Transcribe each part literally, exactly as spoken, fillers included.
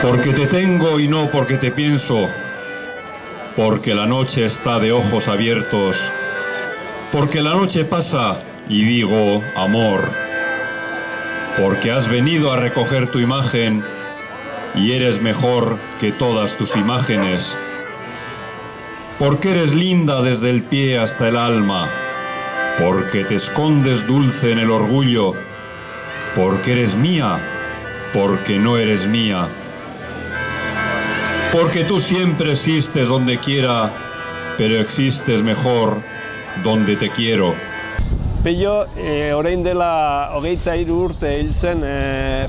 Porque te tengo y no porque te pienso, porque la noche está de ojos abiertos, porque la noche pasa y digo amor, porque has venido a recoger tu imagen y eres mejor que todas tus imágenes, porque eres linda desde el pie hasta el alma, porque te escondes dulce en el orgullo, porque eres mía, porque no eres mía. Porque tú siempre existes donde quiera, pero existes mejor donde te quiero. Pello, e, orain dela hogeita hiru urte hil zen e,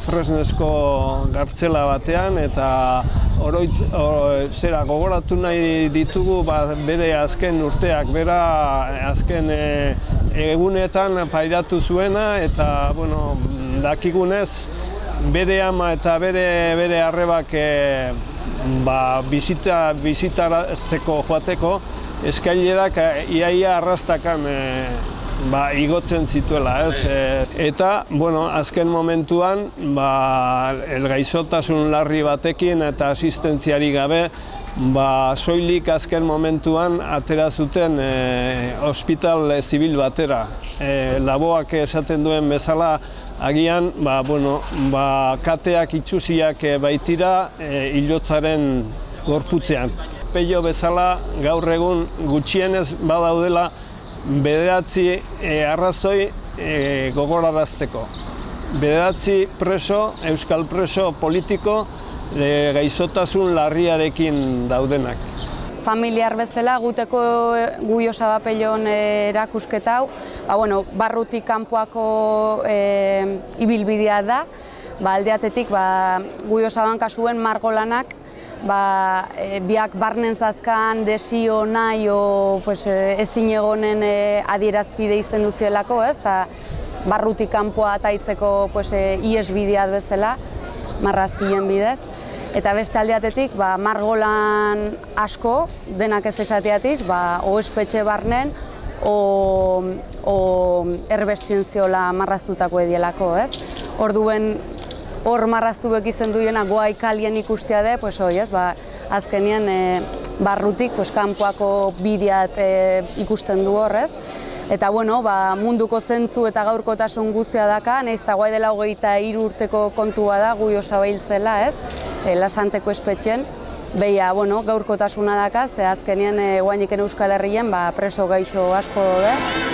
Fresnesko gartzela batean, eta oroit, or, zera, gogoratu nahi ditugu ba, bere azken urteak, bera azken e, egunetan pairatu zuena, eta bueno, dakigunez bere ama eta bere, bere arrebak e, ba, bizita, bizitaratzeko joateko eskailerak iaia arrastakan e, ba, igotzen zituela, ez? E, eta, bueno, azken momentuan, ba, elgaixotasun larri batekin eta asistentziari gabe, ba, soilik azken momentuan atera zuten e, hospital zibil batera. E, Laboak esaten duen bezala, agian, ba, bueno, ba, kateak itxusiak baitira e, ilotzaren gorputzean. Pello bezala gaur egun gutxienez badaudela bederatzi e, arrazoi e, gogorarazteko. Bederatzi preso, euskal preso politiko e, gaixotasun larriarekin daudenak. Familiar bezala guteko Guio Saba Pellon erakusketa hau, ba, bueno, barrutik kanpoako e, ibilbidea da, ba, alde batetik ba, Guio Saban kasuen margolanak ba, e, biak barnen zazkan desio nahi o pues, e, ezin egonen e, adierazpide izen duzielako, ez, ta barrutik kanpoa ataitzeko pues, e, iesbidea bezala, marrazkien bidez. Eta beste aldeatetik, ba, margolan asko, denak ez esateatiz, ba, o espetxe barnen, o, o erbestientziola marraztutako edielako, ez? Orduen, hor marraztuek izen duena goaikalien ikustea de, pues, oi, ez? Ba, azkenien e, barrutik, pues, kanpoako bideat e, ikusten du hor, ez? Eta, bueno, ba, munduko zentzu eta gaurkotasun guztia daka, nahiz eta guai dela hogeita hiru urteko kontua da, Guio Saba hil zela, ez? E, Lasanteko espetxen, behia, bueno, gaurkotasuna daka, ze azkenien e, guainiken Euskal Herrien, ba, preso gaixo asko, de.